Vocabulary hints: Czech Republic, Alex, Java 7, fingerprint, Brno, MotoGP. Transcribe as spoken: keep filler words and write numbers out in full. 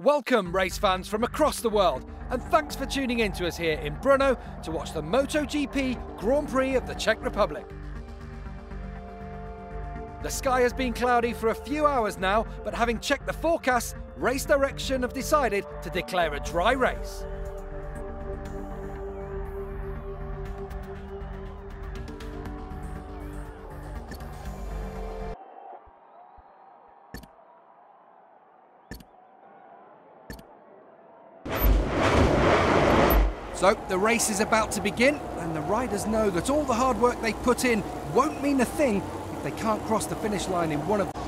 Welcome race fans from across the world, and thanks for tuning in to us here in Brno to watch the MotoGP Grand Prix of the Czech Republic. The sky has been cloudy for a few hours now, but having checked the forecast, race direction have decided to declare a dry race. So the race is about to begin, and the riders know that all the hard work they've put in won't mean a thing if they can't cross the finish line in one of the